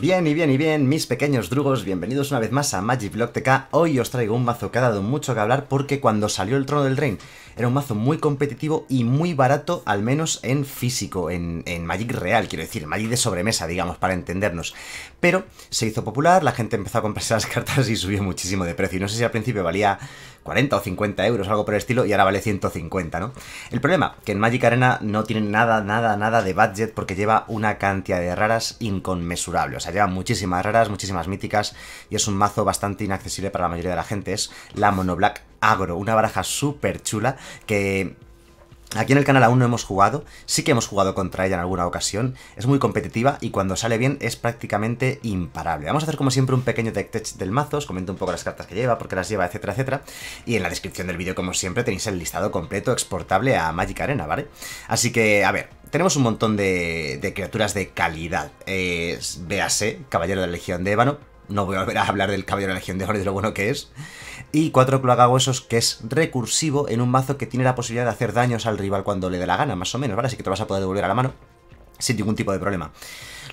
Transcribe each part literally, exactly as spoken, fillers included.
Bien y bien y bien, mis pequeños drugos, bienvenidos una vez más a MagicBlogTK. Hoy os traigo un mazo que ha dado mucho que hablar porque cuando salió el Trono del Eldraine era un mazo muy competitivo y muy barato, al menos en físico, en, en Magic real, quiero decir, Magic de sobremesa, digamos, para entendernos. Pero se hizo popular, la gente empezó a comprarse las cartas y subió muchísimo de precio. Y no sé si al principio valía cuarenta o cincuenta euros, algo por el estilo, y ahora vale ciento cincuenta, ¿no? El problema, que en Magic Arena no tienen nada, nada, nada de budget porque lleva una cantidad de raras inconmensurable. O sea, lleva muchísimas raras, muchísimas míticas y es un mazo bastante inaccesible para la mayoría de la gente. Es la Monoblack Agro, una baraja súper chula que aquí en el canal aún no hemos jugado, sí que hemos jugado contra ella en alguna ocasión, es muy competitiva y cuando sale bien es prácticamente imparable. Vamos a hacer como siempre un pequeño deck tech del mazo, os comento un poco las cartas que lleva, por qué las lleva, etcétera, etcétera. Y en la descripción del vídeo, como siempre, tenéis el listado completo exportable a Magic Arena, ¿vale? Así que, a ver, tenemos un montón de, de criaturas de calidad. Eh, véase, Caballero de la Legión de Ébano. No voy a volver a hablar del Caballero de la Legión de Ébano y de lo bueno que es. Y cuatro Cloacahuesos, que es recursivo en un mazo que tiene la posibilidad de hacer daños al rival cuando le dé la gana, más o menos, ¿vale? Así que te lo vas a poder devolver a la mano sin ningún tipo de problema.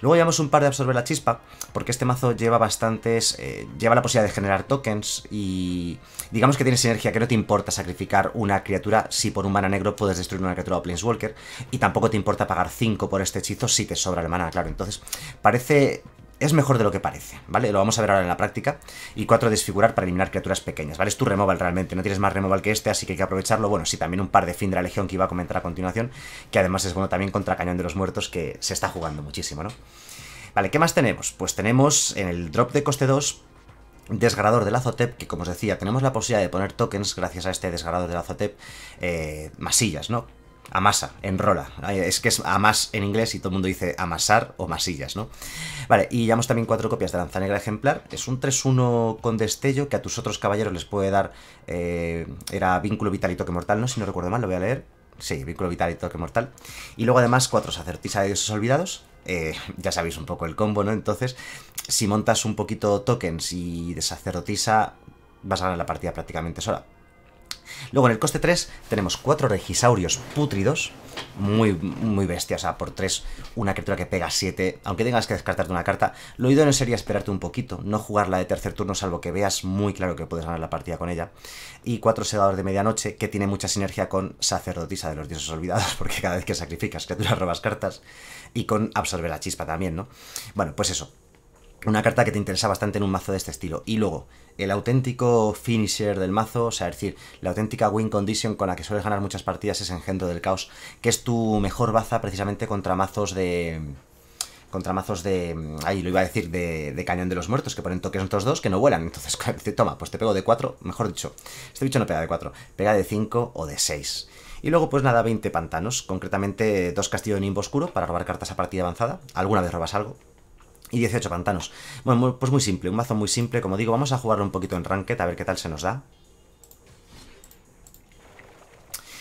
Luego llevamos un par de Absorber la Chispa, porque este mazo lleva bastantes... Eh, lleva la posibilidad de generar tokens y... digamos que tiene sinergia, que no te importa sacrificar una criatura si por un mana negro puedes destruir una criatura o Planeswalker, y tampoco te importa pagar cinco por este hechizo si te sobra el mana, claro. Entonces, parece... es mejor de lo que parece, ¿vale? Lo vamos a ver ahora en la práctica. Y cuatro, Desfigurar, para eliminar criaturas pequeñas, ¿vale? Es tu removal realmente, no tienes más removal que este, así que hay que aprovecharlo. Bueno, sí, también un par de Fin de la Legión que iba a comentar a continuación, que además es bueno también contra Cañón de los Muertos, que se está jugando muchísimo, ¿no? Vale, ¿qué más tenemos? Pues tenemos en el drop de coste dos... Desgarrador de la Zotep, que como os decía, tenemos la posibilidad de poner tokens gracias a este Desgarrador de la Zotep, eh, masillas, ¿no? Amasa, enrola, es que es amas en inglés y todo el mundo dice amasar o masillas, ¿no? Vale, y llevamos también cuatro copias de Lanza Negra Ejemplar, es un tres uno con destello que a tus otros caballeros les puede dar, eh, era vínculo vital y toque mortal, ¿no? Si no recuerdo mal, lo voy a leer, sí, vínculo vital y toque mortal, y luego además cuatro Sacerdotisa de Dioses Olvidados. Eh, ya sabéis un poco el combo, ¿no? Entonces, si montas un poquito tokens y de sacerdotisa, vas a ganar la partida prácticamente sola. Luego en el coste tres tenemos cuatro Regisaurios pútridos, muy, muy bestia, o sea, por tres una criatura que pega siete, aunque tengas que descartarte una carta, lo idóneo sería esperarte un poquito, no jugarla de tercer turno salvo que veas muy claro que puedes ganar la partida con ella. Y cuatro Segadores de Medianoche, que tiene mucha sinergia con Sacerdotisa de los Dioses Olvidados, porque cada vez que sacrificas criaturas robas cartas, y con Absorber la Chispa también, ¿no? Bueno, pues eso. Una carta que te interesa bastante en un mazo de este estilo. Y luego, el auténtico finisher del mazo, o sea, es decir, la auténtica win condition con la que sueles ganar muchas partidas es Engendro del Caos, que es tu mejor baza precisamente contra mazos de... contra mazos de... ahí lo iba a decir, de, de Cañón de los Muertos, que ponen toques otros dos que no vuelan. Entonces, toma, pues te pego de cuatro, mejor dicho, este bicho no pega de cuatro, pega de cinco o de seis. Y luego, pues nada, veinte pantanos, concretamente dos Castillos de Nimboscuro para robar cartas a partida avanzada. Alguna vez robas algo. Y dieciocho pantanos. Bueno, pues muy simple, un mazo muy simple, como digo, vamos a jugarlo un poquito en Ranked, a ver qué tal se nos da.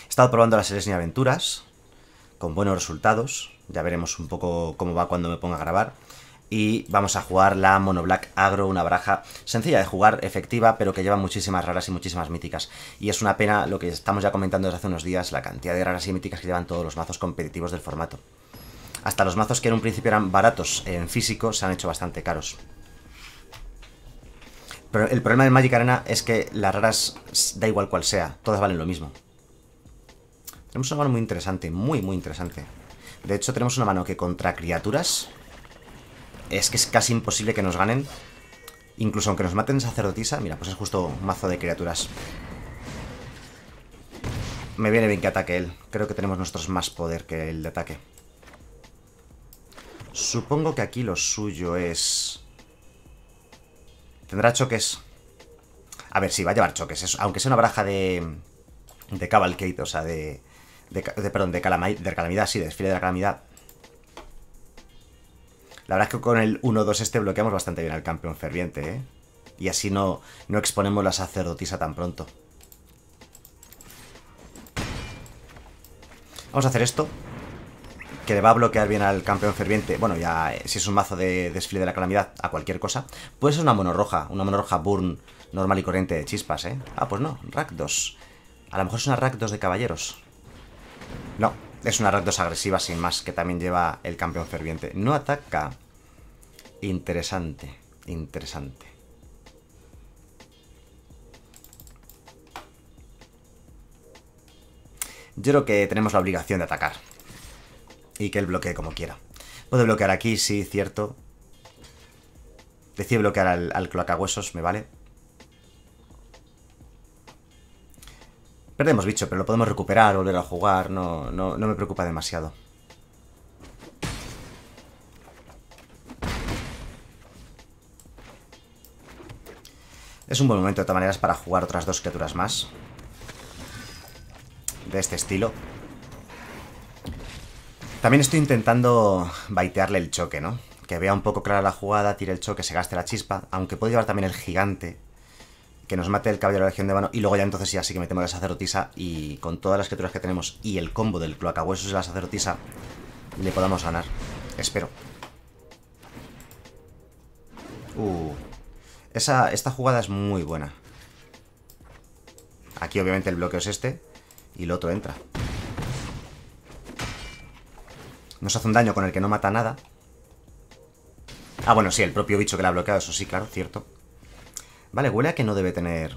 He estado probando las series y aventuras, con buenos resultados, ya veremos un poco cómo va cuando me ponga a grabar. Y vamos a jugar la Monoblack Agro, una baraja sencilla de jugar, efectiva, pero que lleva muchísimas raras y muchísimas míticas. Y es una pena lo que estamos ya comentando desde hace unos días, la cantidad de raras y míticas que llevan todos los mazos competitivos del formato. Hasta los mazos que en un principio eran baratos en físico se han hecho bastante caros. Pero el problema del Magic Arena es que las raras, da igual cual sea, todas valen lo mismo. Tenemos una mano muy interesante, muy muy interesante. De hecho tenemos una mano que contra criaturas es que es casi imposible que nos ganen. Incluso aunque nos maten sacerdotisa, mira, pues es justo un mazo de criaturas. Me viene bien que ataque él, creo que tenemos nosotros más poder que el de ataque. Supongo que aquí lo suyo es... ¿tendrá choques? A ver, sí, va a llevar choques. Es, aunque sea una baraja de... de Cavalcade, o sea, de... de, de perdón, de, calama, de calamidad, sí, de desfile de la calamidad. La verdad es que con el uno dos este bloqueamos bastante bien al campeón ferviente, ¿eh? Y así no, no exponemos la sacerdotisa tan pronto. Vamos a hacer esto, que le va a bloquear bien al campeón ferviente. Bueno, ya si es un mazo de desfile de la calamidad, a cualquier cosa. Puede ser una mono roja, una mono roja burn normal y corriente de chispas, ¿eh? Ah, pues no, rack dos. A lo mejor es una rack dos de caballeros. No, es una rack dos agresiva sin más, que también lleva el campeón ferviente. No ataca. Interesante, interesante. Yo creo que tenemos la obligación de atacar. Y que él bloquee como quiera. Puedo bloquear aquí, sí, cierto. Decide bloquear al, al Cloacahuesos, me vale. Perdemos bicho, pero lo podemos recuperar, volver a jugar. No, no, no me preocupa demasiado. Es un buen momento de todas maneras para jugar otras dos criaturas más de este estilo. También estoy intentando baitearle el choque, ¿no? Que vea un poco clara la jugada, tire el choque, se gaste la chispa. Aunque puede llevar también el gigante, que nos mate el Caballero de la Legión de Ébano. Y luego ya entonces ya sí que metemos la sacerdotisa. Y con todas las criaturas que tenemos y el combo del Cloacahuesos y la sacerdotisa, le podamos ganar. Espero. Uh... Esa, esta jugada es muy buena. Aquí obviamente el bloqueo es este. Y el otro entra. Nos hace un daño con el que no mata nada. Ah, bueno, sí, el propio bicho que la ha bloqueado. Eso sí, claro, cierto. Vale, huele a que no debe tener...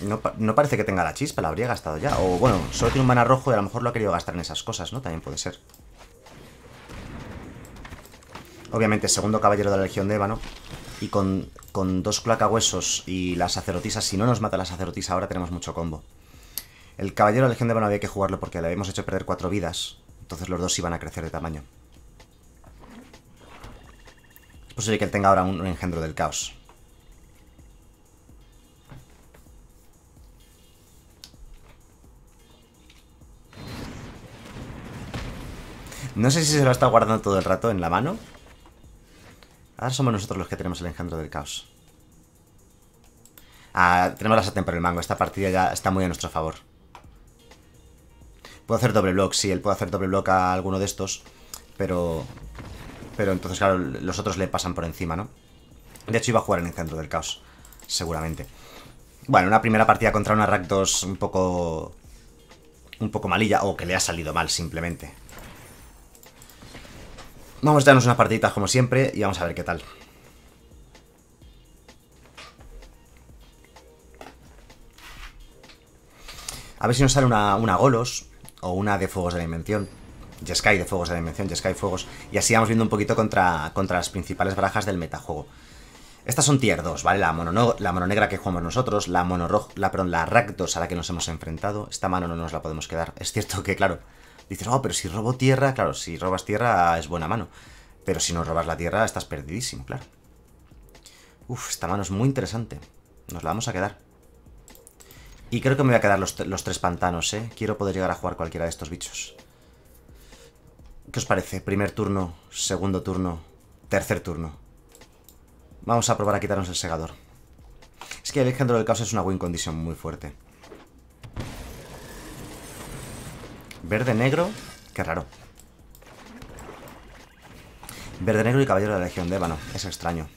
No, no parece que tenga la chispa. La habría gastado ya. O bueno, solo tiene un mana rojo y a lo mejor lo ha querido gastar en esas cosas, ¿no? También puede ser. Obviamente, segundo caballero de la Legión de Ébano. Y con, con dos Cloacahuesos y la sacerdotisa, si no nos mata la sacerdotisa ahora tenemos mucho combo. El caballero de la Legión de Ébano había que jugarlo porque le habíamos hecho perder cuatro vidas. Entonces los dos iban a crecer de tamaño. Es posible que él tenga ahora un, un engendro del caos. No sé si se lo está guardando todo el rato en la mano. Ahora somos nosotros los que tenemos el engendro del caos. Ah, tenemos la sartén por el mango. Esta partida ya está muy a nuestro favor. Puedo hacer doble block, sí, él puede hacer doble block a alguno de estos. Pero... Pero entonces, claro, los otros le pasan por encima, ¿no? De hecho, iba a jugar en el centro del caos, seguramente. Bueno, una primera partida contra una Rakdos un poco... Un poco malilla, o que le ha salido mal, simplemente. Vamos a darnos unas partiditas como siempre y vamos a ver qué tal. A ver si nos sale una, una Golos o una de Fuegos de la Invención. Jeskai de Fuegos de la Dimensión, Jeskai Fuegos. Y así vamos viendo un poquito contra, contra las principales barajas del metajuego. Estas son tier dos, ¿vale? La mono, no, la mono negra que jugamos nosotros, la mono rojo, la, perdón, la Rakdos a la que nos hemos enfrentado. Esta mano no nos la podemos quedar. Es cierto que, claro, dices, oh, pero si robo tierra, claro, si robas tierra es buena mano. Pero si no robas la tierra estás perdidísimo, claro. Uf, esta mano es muy interesante. Nos la vamos a quedar. Y creo que me voy a quedar los, los tres pantanos, ¿eh? Quiero poder llegar a jugar cualquiera de estos bichos. ¿Qué os parece? Primer turno, segundo turno, tercer turno. Vamos a probar a quitarnos el segador. Es que el engendro del caos es una win condition muy fuerte. Verde, negro, qué raro. Verde, negro y caballero de la Legión de Ébano, es extraño.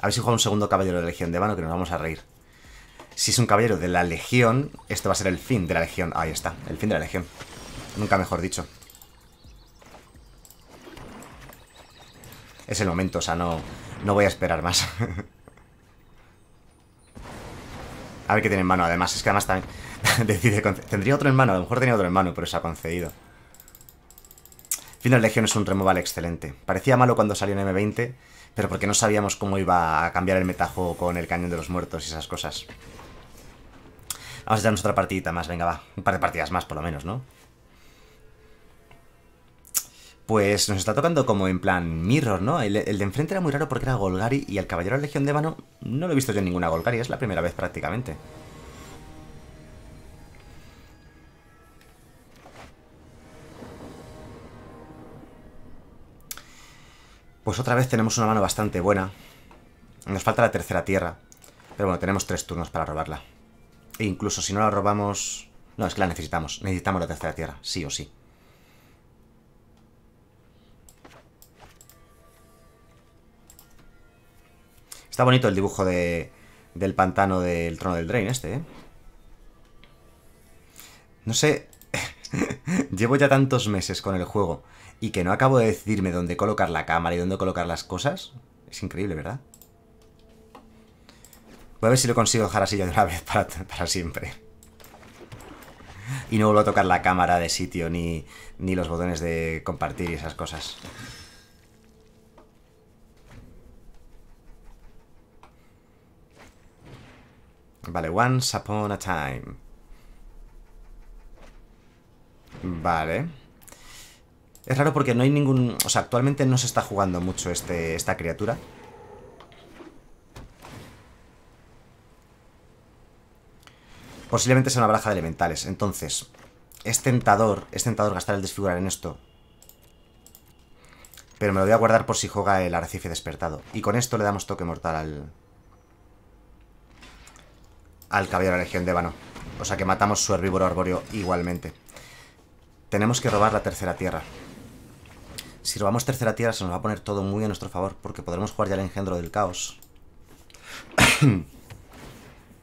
A ver si juega un segundo caballero de la Legión de Ébano que nos vamos a reír. Si es un caballero de la Legión, esto va a ser el fin de la Legión. Ahí está, el fin de la Legión. Nunca mejor dicho. Es el momento, o sea, no, no voy a esperar más. A ver qué tiene en mano. Además, es que además también decide... Tendría otro en mano, a lo mejor tenía otro en mano, pero se ha concedido. Fin de la Legión es un removal excelente. Parecía malo cuando salió en M veinte, pero porque no sabíamos cómo iba a cambiar el metajuego con el Cañón de los Muertos y esas cosas. Vamos a echarnos otra partidita más, venga, va. Un par de partidas más, por lo menos, ¿no? Pues nos está tocando como en plan mirror, ¿no? El, el de enfrente era muy raro porque era Golgari y el Caballero de la Legión de Ébano no lo he visto yo en ninguna Golgari, es la primera vez prácticamente. Pues otra vez tenemos una mano bastante buena. Nos falta la tercera tierra. Pero bueno, tenemos tres turnos para robarla. E incluso si no la robamos... No, es que la necesitamos. Necesitamos la tercera tierra, sí o sí. Está bonito el dibujo de, del pantano del Trono del Eldraine este, ¿eh? No sé, Llevo ya tantos meses con el juego y que no acabo de decidirme dónde colocar la cámara y dónde colocar las cosas. Es increíble, ¿verdad? Voy a ver si lo consigo dejar así ya de una vez para, para siempre. Y no vuelvo a tocar la cámara de sitio ni, ni los botones de compartir y esas cosas. Vale, once upon a time. Vale. Es raro porque no hay ningún... O sea, actualmente no se está jugando mucho este, esta criatura. Posiblemente sea una baraja de elementales. Entonces, es tentador, es tentador gastar el desfigurar en esto. Pero me lo voy a guardar por si juega el arrecife despertado. Y con esto le damos toque mortal al... al caballero de la legión de ébano. O sea que matamos su herbívoro arbóreo igualmente. Tenemos que robar la tercera tierra. Si robamos tercera tierra se nos va a poner todo muy a nuestro favor. Porque podremos jugar ya el engendro del caos.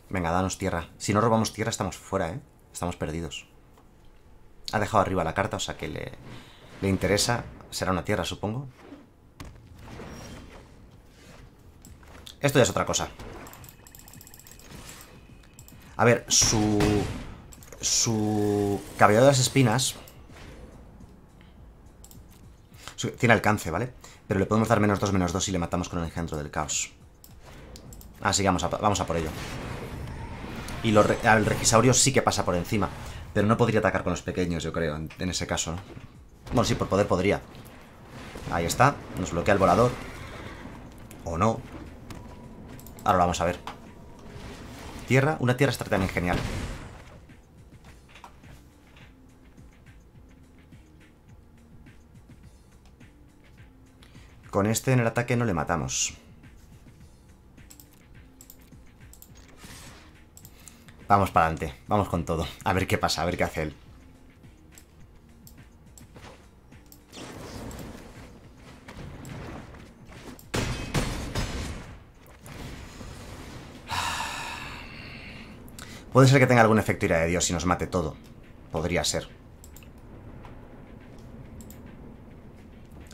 Venga, danos tierra. Si no robamos tierra estamos fuera, ¿eh? Estamos perdidos. Ha dejado arriba la carta, o sea que le, le interesa. Será una tierra, supongo. Esto ya es otra cosa. A ver, su... Su... Cavidad de las espinas... Su, tiene alcance, ¿vale? Pero le podemos dar menos dos, menos dos y le matamos con el engendro del caos. Así que vamos a, vamos a por ello. Y los, al regisaurio sí que pasa por encima. Pero no podría atacar con los pequeños, yo creo, en, en ese caso, ¿no? Bueno, sí, por poder podría. Ahí está. Nos bloquea el volador. O no. Ahora lo vamos a ver. Tierra. Una tierra está también genial. Con este en el ataque no le matamos. Vamos para adelante, vamos con todo. A ver qué pasa, a ver qué hace él. Puede ser que tenga algún efecto ira de Dios y nos mate todo. Podría ser.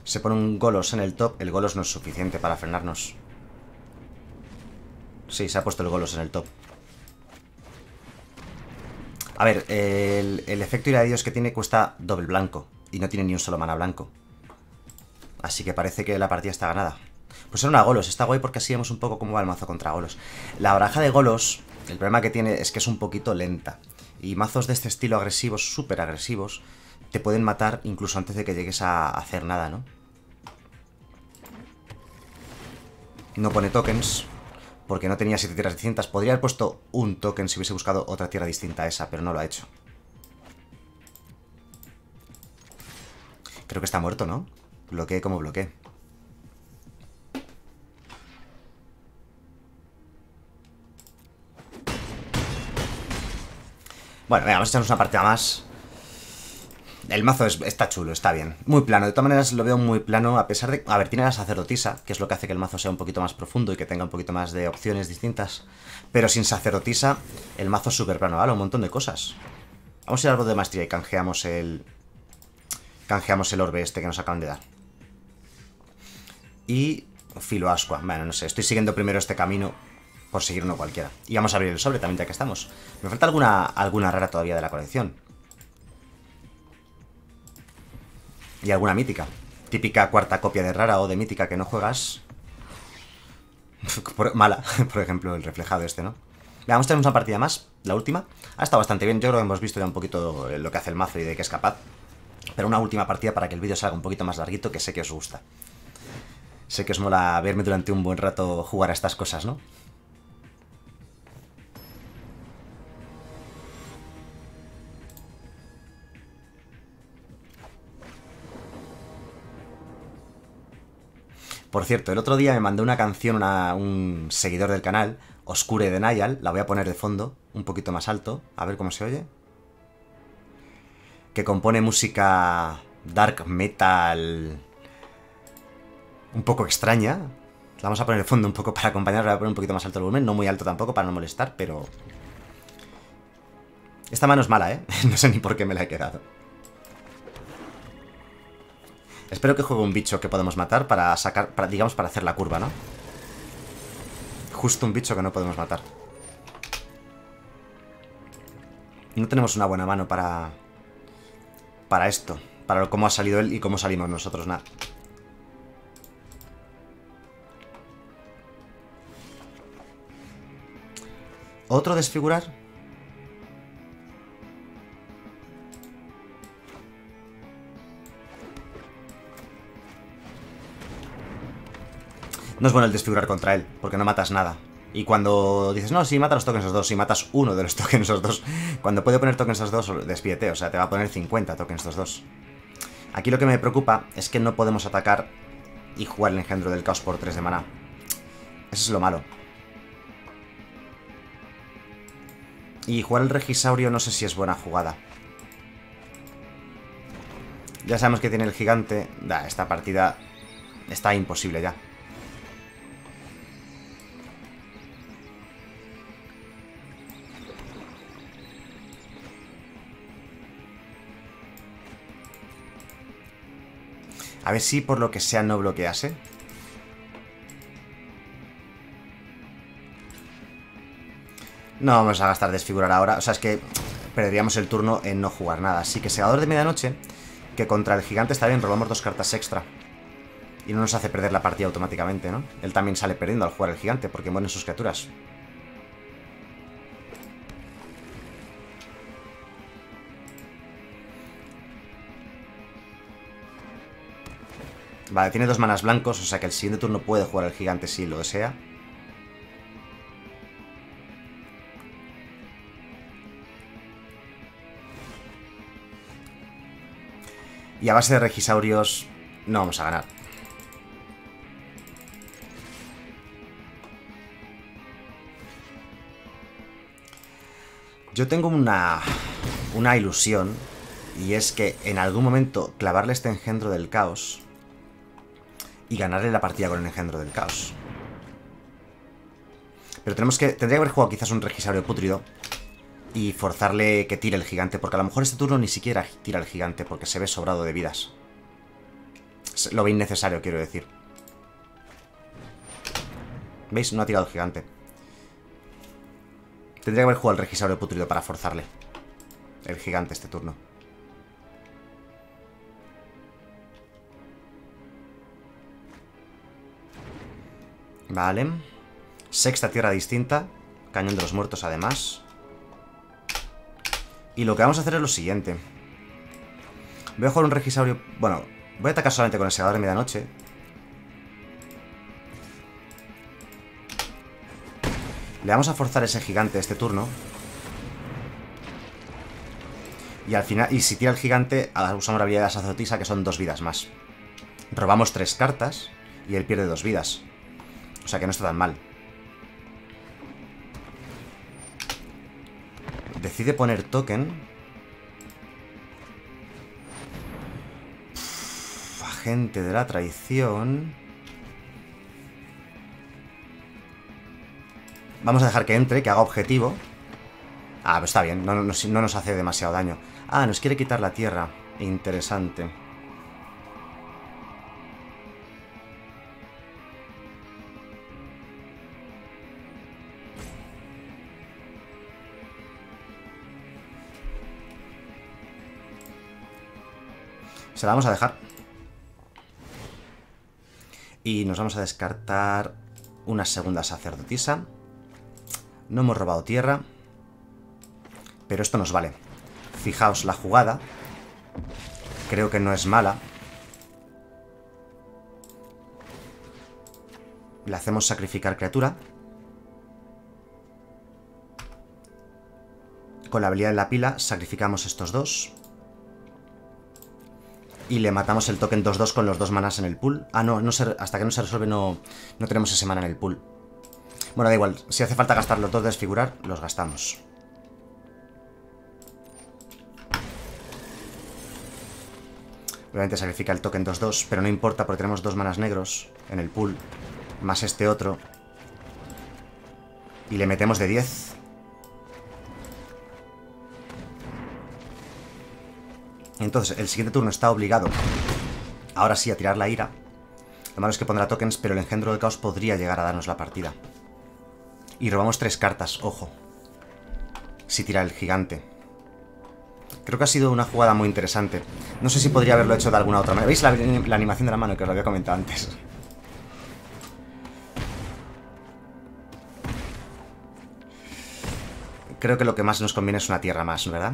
Se pone un Golos en el top. El Golos no es suficiente para frenarnos. Sí, se ha puesto el Golos en el top. A ver, el, el efecto ira de Dios que tiene cuesta doble blanco. Y no tiene ni un solo mana blanco. Así que parece que la partida está ganada. Pues era una Golos, está guay porque así vemos un poco cómo va el mazo contra Golos. La baraja de Golos, el problema que tiene es que es un poquito lenta. Y mazos de este estilo agresivos, súper agresivos, te pueden matar incluso antes de que llegues a hacer nada, ¿no? No pone tokens... Porque no tenía siete tierras distintas. Podría haber puesto un token si hubiese buscado otra tierra distinta a esa, pero no lo ha hecho. Creo que está muerto, ¿no? Bloqueé como bloqueé. Bueno, venga, vamos a echarnos una partida más. El mazo es, está chulo, está bien. Muy plano, de todas maneras lo veo muy plano. A pesar de... A ver, tiene la sacerdotisa, que es lo que hace que el mazo sea un poquito más profundo y que tenga un poquito más de opciones distintas. Pero sin sacerdotisa, el mazo es súper plano. Vale, un montón de cosas. Vamos a ir al árbol de maestría y canjeamos el... Canjeamos el orbe este que nos acaban de dar. Y... filoascua. Bueno, no sé, estoy siguiendo primero este camino por seguir uno cualquiera. Y vamos a abrir el sobre también ya que estamos. Me falta alguna, alguna rara todavía de la colección. Y alguna mítica. Típica cuarta copia de rara o de mítica que no juegas. Mala, por ejemplo, el reflejado este, ¿no? Vamos a tener una partida más, la última. Ha estado bastante bien, yo creo que hemos visto ya un poquito lo que hace el mazo y de qué es capaz. Pero una última partida para que el vídeo salga un poquito más larguito, que sé que os gusta. Sé que os mola verme durante un buen rato jugar a estas cosas, ¿no? Por cierto, el otro día me mandó una canción una, un seguidor del canal, Oscure de Niall, la voy a poner de fondo, un poquito más alto, a ver cómo se oye. Que compone música dark metal un poco extraña. La vamos a poner de fondo un poco para acompañarla, voy a poner un poquito más alto el volumen, no muy alto tampoco para no molestar, pero... Esta mano es mala, ¿eh? No sé ni por qué me la he quedado. Espero que juegue un bicho que podemos matar para sacar, para, digamos, para hacer la curva, ¿no? Justo un bicho que no podemos matar. No tenemos una buena mano para... para esto. Para cómo ha salido él y cómo salimos nosotros, nada. ¿Otro desfigurar? No es bueno el desfigurar contra él, porque no matas nada. Y cuando dices, no, si matas los tokens esos dos, si matas uno de los tokens esos dos, cuando puede poner tokens esos dos, despídete, o sea, te va a poner cincuenta tokens esos dos. Aquí lo que me preocupa es que no podemos atacar y jugar el engendro del caos por tres de maná. Eso es lo malo. Y jugar el regisaurio no sé si es buena jugada. Ya sabemos que tiene el gigante. Da, esta partida está imposible ya. A ver si por lo que sea no bloquease. No vamos a gastar desfigurar ahora. O sea, es que perderíamos el turno en no jugar nada. Así que Segador de Medianoche, que contra el gigante está bien, robamos dos cartas extra. Y no nos hace perder la partida automáticamente, ¿no? Él también sale perdiendo al jugar el gigante, porque mueren sus criaturas. Vale, tiene dos manas blancos, o sea que el siguiente turno puede jugar al gigante si lo desea. Y a base de regisaurios no vamos a ganar. Yo tengo una, una ilusión, y es que en algún momento clavarle este engendro del caos... y ganarle la partida con el engendro del caos. Pero tenemos que... tendría que haber jugado quizás un regisaurio pútrido y forzarle que tire el gigante, porque a lo mejor este turno ni siquiera tira el gigante, porque se ve sobrado de vidas. Lo ve innecesario, quiero decir. ¿Veis? No ha tirado el gigante. Tendría que haber jugado el regisaurio pútrido para forzarle el gigante este turno. Vale. Sexta tierra distinta. Cañón de los muertos, además. Y lo que vamos a hacer es lo siguiente. Voy a jugar un regisaurio... Bueno, voy a atacar solamente con el segador de medianoche. Le vamos a forzar ese gigante este turno. Y al final... y si tira el gigante, usamos la habilidad de la sacerdotisa, que son dos vidas más. Robamos tres cartas y él pierde dos vidas. O sea que no está tan mal. Decide poner token. Uf, agente de la traición. Vamos a dejar que entre, que haga objetivo. Ah, pues está bien, no, no, no nos hace demasiado daño. Ah, nos quiere quitar la tierra. Interesante. Se la vamos a dejar. Y nos vamos a descartar una segunda sacerdotisa. No hemos robado tierra, pero esto nos vale. Fijaos la jugada. Creo que no es mala. Le hacemos sacrificar criatura. Con la habilidad de la pila sacrificamos estos dos. Y le matamos el token dos dos con los dos manas en el pool. Ah, no, no se, hasta que no se resuelve no, no tenemos ese mana en el pool. Bueno, da igual. Si hace falta gastar los dos de desfigurar, los gastamos. Obviamente sacrifica el token dos dos, pero no importa porque tenemos dos manas negros en el pool. Más este otro. Y le metemos de diez. Entonces, el siguiente turno está obligado Ahora sí, a tirar la ira. Lo malo es que pondrá tokens, pero el engendro del caos podría llegar a darnos la partida. Y robamos tres cartas, ojo. Si tira el gigante. Creo que ha sido una jugada muy interesante. No sé si podría haberlo hecho de alguna otra manera. ¿Veis la, la animación de la mano que os lo había comentado antes? Creo que lo que más nos conviene es una tierra más, ¿verdad?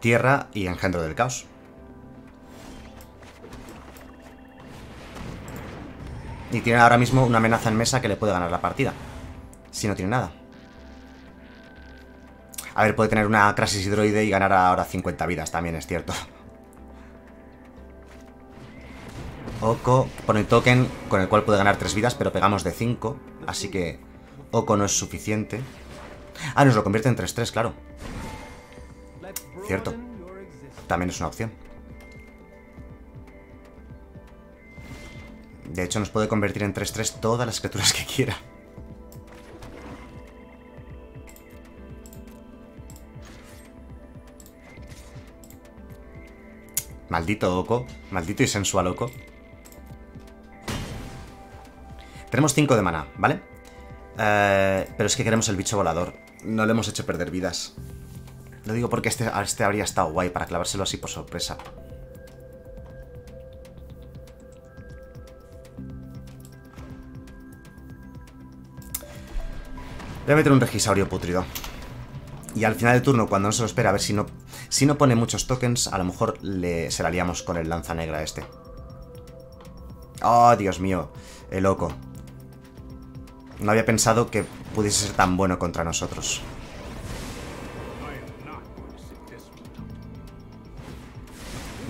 Tierra y engendro del caos. Y tiene ahora mismo una amenaza en mesa que le puede ganar la partida. Si no tiene nada. A ver, puede tener una Crasis Hidroide y ganar ahora cincuenta vidas, también es cierto. Oko pone el token con el cual puede ganar tres vidas, pero pegamos de cinco. Así que Oko no es suficiente. Ah, nos lo convierte en tres tres, claro. Cierto. También es una opción. De hecho, nos puede convertir en tres tres todas las criaturas que quiera. Maldito Oko. Maldito y sensual Oko. Tenemos cinco de maná, ¿vale? Eh, pero es que queremos el bicho volador. No le hemos hecho perder vidas. Lo digo porque este, este habría estado guay para clavárselo así por sorpresa. Voy a meter un regisaurio pútrido. Y al final del turno, cuando no se lo espera, a ver si no... Si no pone muchos tokens, a lo mejor le, se la liamos con el lanza negra este. ¡Oh, Dios mío! El Oko. No había pensado que pudiese ser tan bueno contra nosotros.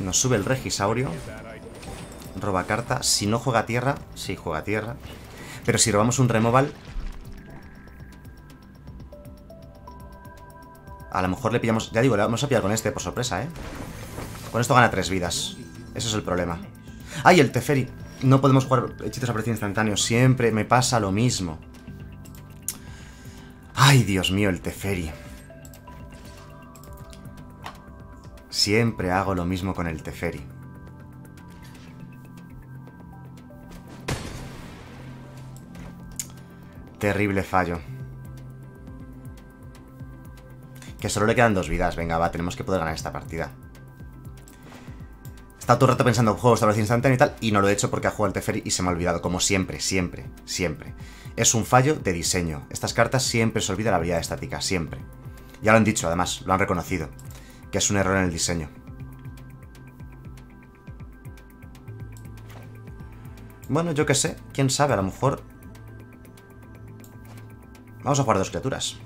Nos sube el Regisaurio. Roba carta. Si no juega tierra... Sí, juega tierra. Pero si robamos un removal... A lo mejor le pillamos... Ya digo, le vamos a pillar con este por sorpresa, ¿eh? Con esto gana tres vidas. Eso es el problema. ¡Ay, el Teferi! No podemos jugar hechizos a precio instantáneo. Siempre me pasa lo mismo. ¡Ay, Dios mío, el Teferi! Siempre hago lo mismo con el Teferi. Terrible fallo. Que solo le quedan dos vidas. Venga, va, tenemos que poder ganar esta partida. He estado todo el rato pensando en juegos establecer instantáneo y tal, y no lo he hecho porque ha jugado el Teferi y se me ha olvidado, como siempre, siempre, siempre. Es un fallo de diseño. Estas cartas siempre se olvida la habilidad estática, siempre. Ya lo han dicho, además, lo han reconocido, que es un error en el diseño. Bueno, yo qué sé, quién sabe, a lo mejor... Vamos a jugar dos criaturas.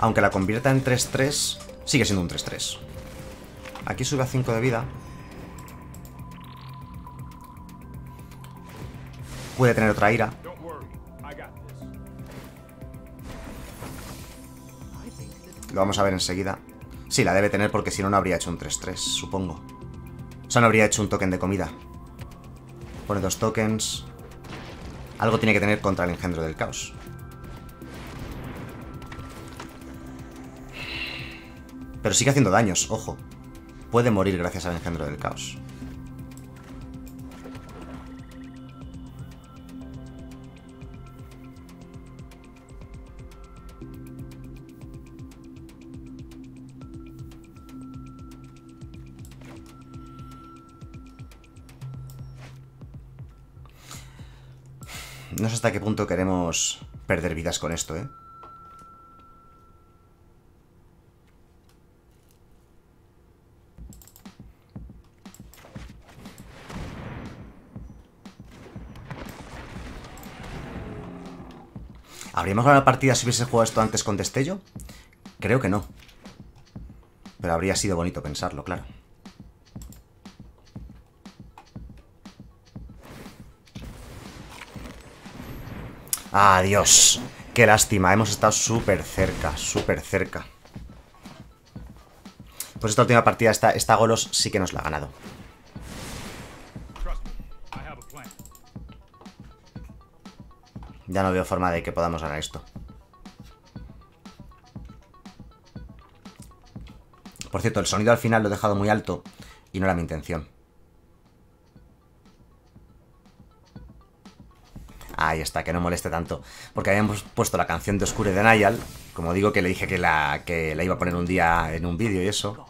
Aunque la convierta en tres tres, sigue siendo un tres tres. Aquí sube a cinco de vida. Puede tener otra ira. Lo vamos a ver enseguida. Sí, la debe tener porque si no, no habría hecho un tres tres, supongo. O sea, no habría hecho un token de comida. Pone dos tokens. Algo tiene que tener contra el engendro del caos. Pero sigue haciendo daños, ojo. Puede morir gracias al engendro del caos. No sé hasta qué punto queremos perder vidas con esto, ¿eh? ¿Habríamos ganado la partida si hubiese jugado esto antes con destello? Creo que no. Pero habría sido bonito pensarlo, claro. ¡Adiós! ¡Qué lástima! Hemos estado súper cerca, súper cerca. Pues esta última partida, esta, esta Golos sí que nos la ha ganado. Ya no veo forma de que podamos ganar esto. Por cierto, el sonido al final lo he dejado muy alto y no era mi intención. Ahí está, que no moleste tanto. Porque habíamos puesto la canción de Oscure de Niall. Como digo, que le dije que la, que la iba a poner un día en un vídeo y eso.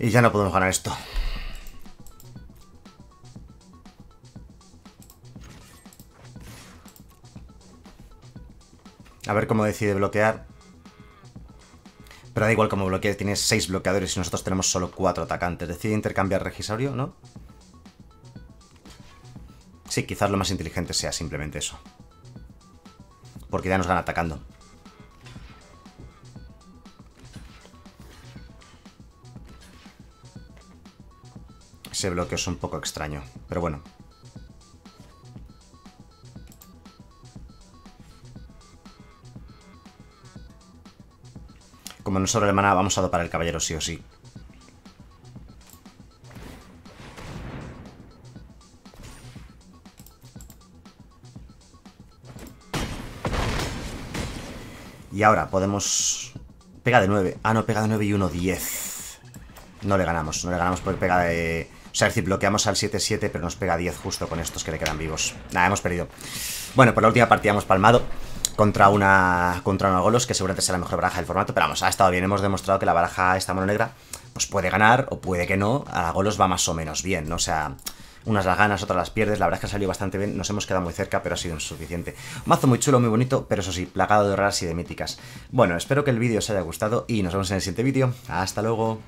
Y ya no podemos ganar esto. A ver cómo decide bloquear. Pero da igual como bloquee, tiene seis bloqueadores y nosotros tenemos solo cuatro atacantes. Decide intercambiar Regisaurio, ¿no? Sí, quizás lo más inteligente sea simplemente eso. Porque ya nos gana atacando. Ese bloqueo es un poco extraño, pero bueno. Como nos sobra el maná, vamos a dopar el caballero sí o sí. Y ahora podemos... Pega de nueve. Ah, no, pega de nueve y uno diez. No le ganamos, no le ganamos porque pega de... O sea, es decir, bloqueamos al siete siete, pero nos pega diez justo con estos que le quedan vivos. Nada, hemos perdido. Bueno, por la última partida hemos palmado contra una contra una Golos, que seguramente será la mejor baraja del formato. Pero vamos, ha estado bien. Hemos demostrado que la baraja esta mono negra pues puede ganar o puede que no. A la Golos va más o menos bien, ¿no? O sea, unas las ganas, otras las pierdes. La verdad es que ha salido bastante bien. Nos hemos quedado muy cerca, pero ha sido insuficiente. Mazo muy chulo, muy bonito, pero eso sí, plagado de raras y de míticas. Bueno, espero que el vídeo os haya gustado y nos vemos en el siguiente vídeo. Hasta luego.